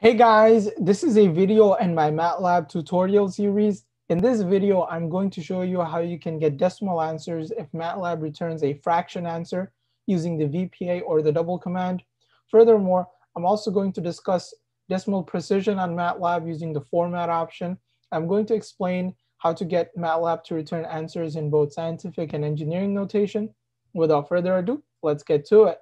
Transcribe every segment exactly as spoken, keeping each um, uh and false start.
Hey guys, this is a video in my MATLAB tutorial series. In this video, I'm going to show you how you can get decimal answers if MATLAB returns a fraction answer using the V P A or the double command. Furthermore, I'm also going to discuss decimal precision on MATLAB using the format option. I'm going to explain how to get MATLAB to return answers in both scientific and engineering notation. Without further ado, let's get to it.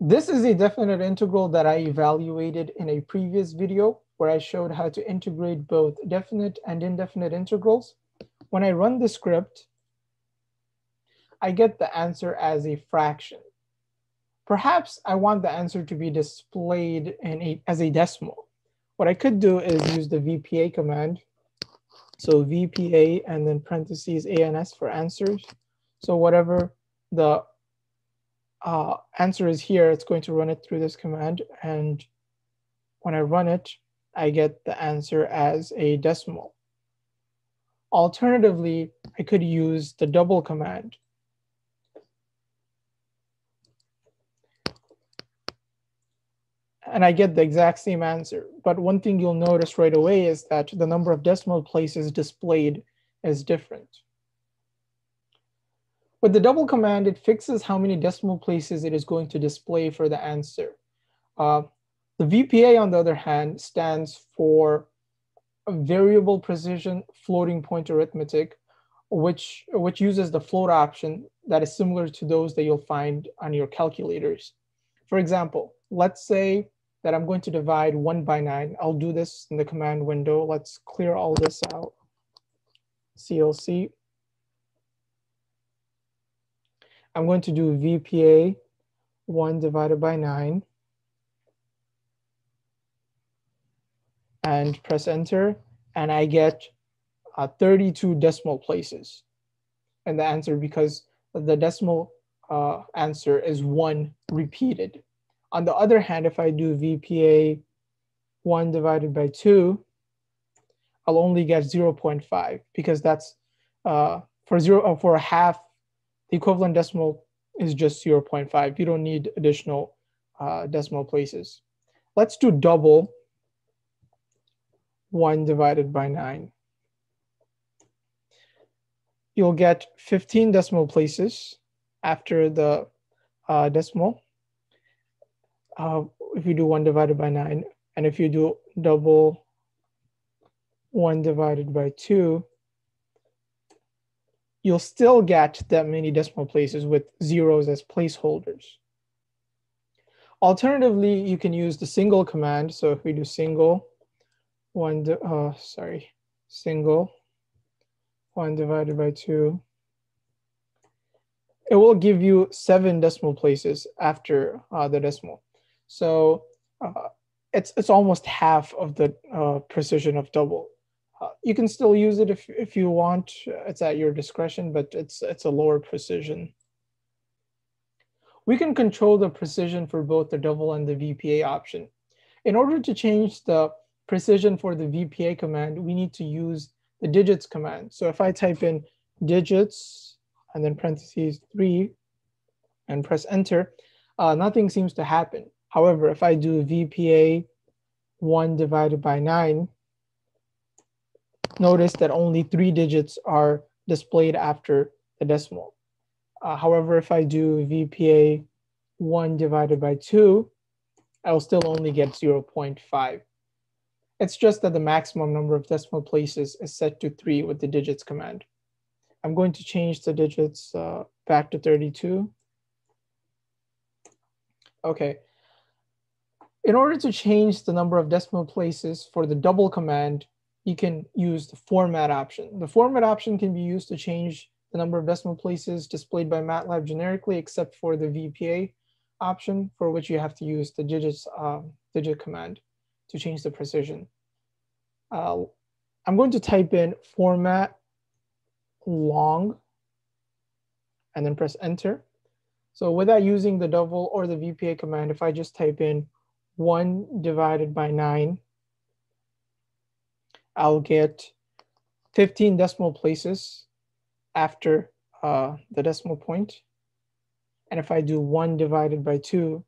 This is a definite integral that I evaluated in a previous video where I showed how to integrate both definite and indefinite integrals. When I run the script, I get the answer as a fraction. Perhaps I want the answer to be displayed in a, as a decimal. What I could do is use the V P A command. So V P A and then parentheses A and S for answers. So whatever the Uh, answer is here, it's going to run it through this command, and when I run it, I get the answer as a decimal. Alternatively, I could use the double command. And I get the exact same answer. But one thing you'll notice right away is that the number of decimal places displayed is different. With the double command, it fixes how many decimal places it is going to display for the answer. Uh, the V P A, on the other hand, stands for variable precision floating point arithmetic, which, which uses the float option that is similar to those that you'll find on your calculators. For example, let's say that I'm going to divide one by nine. I'll do this in the command window. Let's clear all this out, C L C. I'm going to do V P A one divided by nine and press enter, and I get uh, thirty-two decimal places in the answer because the decimal uh, answer is one repeated. On the other hand, if I do V P A one divided by two, I'll only get zero point five because that's uh, for zero uh, for a half. The equivalent decimal is just zero point five. You don't need additional uh, decimal places. Let's do double one divided by nine. You'll get fifteen decimal places after the uh, decimal uh, if you do one divided by nine. And if you do double one divided by two, you'll still get that many decimal places with zeros as placeholders. Alternatively, you can use the single command. So if we do single one, uh, sorry, single one divided by two, it will give you seven decimal places after uh, the decimal. So uh, it's it's almost half of the uh, precision of double. Uh, you can still use it if, if you want, it's at your discretion, but it's, it's a lower precision. We can control the precision for both the double and the V P A option. In order to change the precision for the V P A command, we need to use the digits command. So if I type in digits and then parentheses three and press enter, uh, nothing seems to happen. However, if I do V P A one divided by nine, notice that only three digits are displayed after the decimal. Uh, however, if I do V P A one divided by two, I'll still only get zero point five. It's just that the maximum number of decimal places is set to three with the digits command. I'm going to change the digits uh, back to thirty-two. Okay. In order to change the number of decimal places for the double command, you can use the format option. The format option can be used to change the number of decimal places displayed by MATLAB generically, except for the V P A option, for which you have to use the digits, um, digit command to change the precision. Uh, I'm going to type in format long and then press enter. So without using the double or the V P A command, if I just type in one divided by nine, I'll get fifteen decimal places after uh, the decimal point. And if I do one divided by two,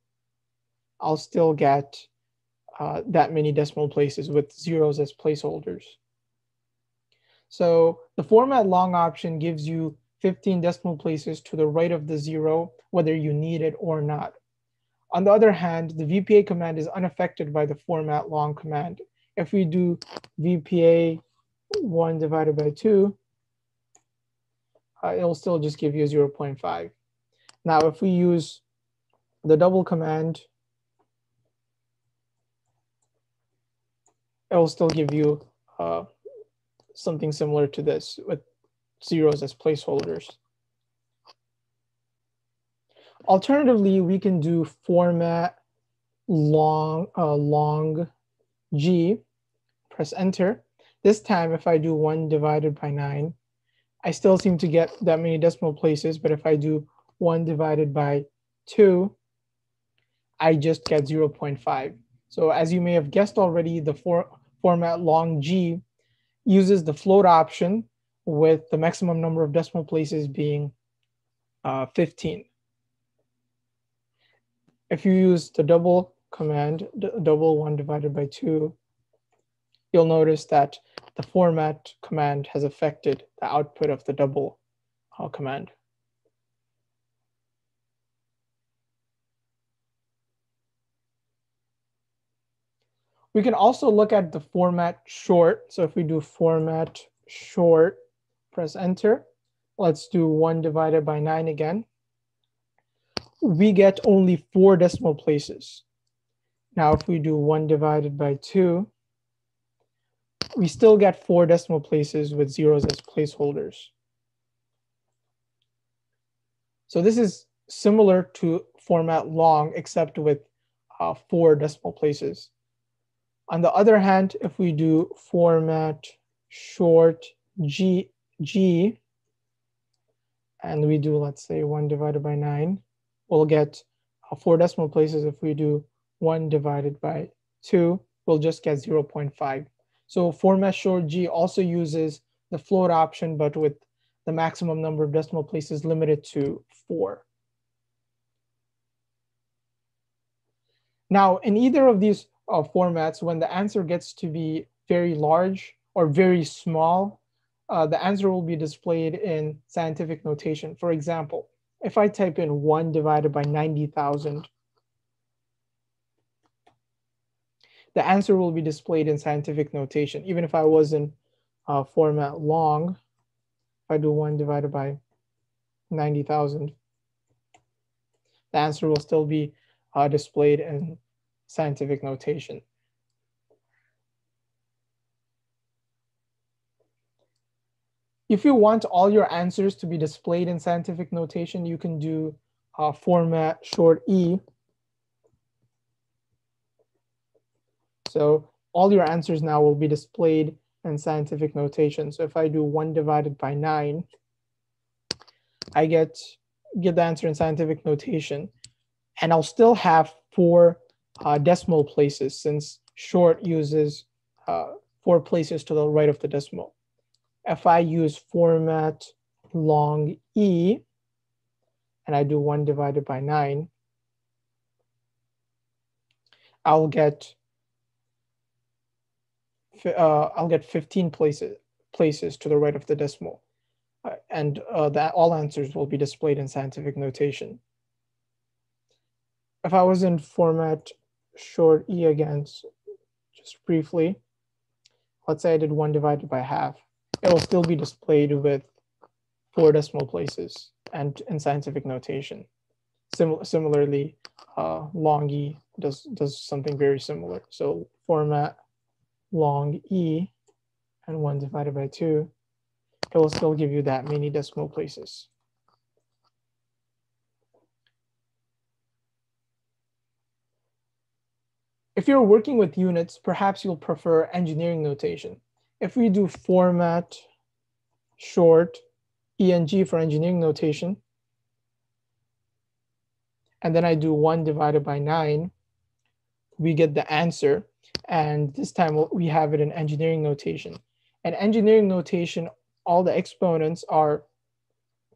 I'll still get uh, that many decimal places with zeros as placeholders. So the format long option gives you fifteen decimal places to the right of the zero, whether you need it or not. On the other hand, the V P A command is unaffected by the format long command. If we do V P A one divided by two, uh, it'll still just give you zero point five. Now, if we use the double command, it'll still give you uh, something similar to this with zeros as placeholders. Alternatively, we can do format long uh, long G, press enter. This time, if I do one divided by nine, I still seem to get that many decimal places, but if I do one divided by two, I just get zero point five. So as you may have guessed already, the for, format long G uses the float option with the maximum number of decimal places being uh, fifteen. If you use the double command, double one divided by two, you'll notice that the format command has affected the output of the double uh, command. We can also look at the format short. So if we do format short, press enter. Let's do one divided by nine again. We get only four decimal places. Now, if we do one divided by two, we still get four decimal places with zeros as placeholders. So this is similar to format long, except with uh, four decimal places. On the other hand, if we do format short G, G, and we do, let's say, one divided by nine, we'll get four decimal places. If we do one divided by two, we'll just get zero point five. So format short G also uses the float option, but with the maximum number of decimal places limited to four. Now, in either of these uh, formats, when the answer gets to be very large or very small, uh, the answer will be displayed in scientific notation. For example, if I type in one divided by ninety thousand, the answer will be displayed in scientific notation. Even if I was in uh, format long, if I do one divided by ninety thousand, the answer will still be uh, displayed in scientific notation. If you want all your answers to be displayed in scientific notation, you can do uh, format shortE. So all your answers now will be displayed in scientific notation. So if I do one divided by nine, I get, get the answer in scientific notation. And I'll still have four uh, decimal places, since short uses uh, four places to the right of the decimal. If I use format long E, and I do one divided by nine, I'll get uh, I'll get fifteen places places to the right of the decimal, uh, and uh, that all answers will be displayed in scientific notation. If I was in format short E again, just briefly, let's say I did one divided by half. It will still be displayed with four decimal places and in scientific notation. Sim similarly, uh, longE does, does something very similar. So format longE and one divided by two, it will still give you that many decimal places. If you're working with units, perhaps you'll prefer engineering notation. If we do format short E N G for engineering notation, and then I do one divided by nine, we get the answer. And this time we have it in engineering notation. In engineering notation, all the exponents are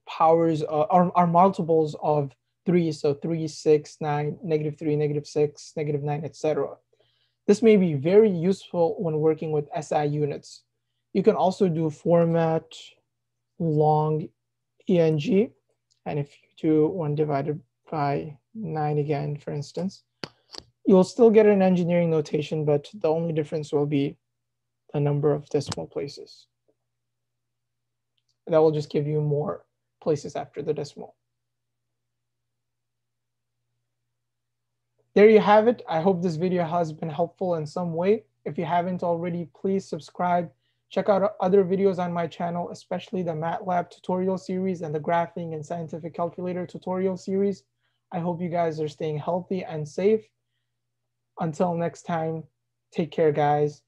powers, uh, are, are multiples of three. So three, six, nine, negative three, negative six, negative nine, et cetera. This may be very useful when working with S I units. You can also do format long E N G, and if you do one divided by nine again, for instance, you'll still get an engineering notation, but the only difference will be the number of decimal places. That will just give you more places after the decimal. There you have it. I hope this video has been helpful in some way. If you haven't already, please subscribe. Check out other videos on my channel, especially the MATLAB tutorial series and the graphing and scientific calculator tutorial series. I hope you guys are staying healthy and safe. Until next time, take care, guys.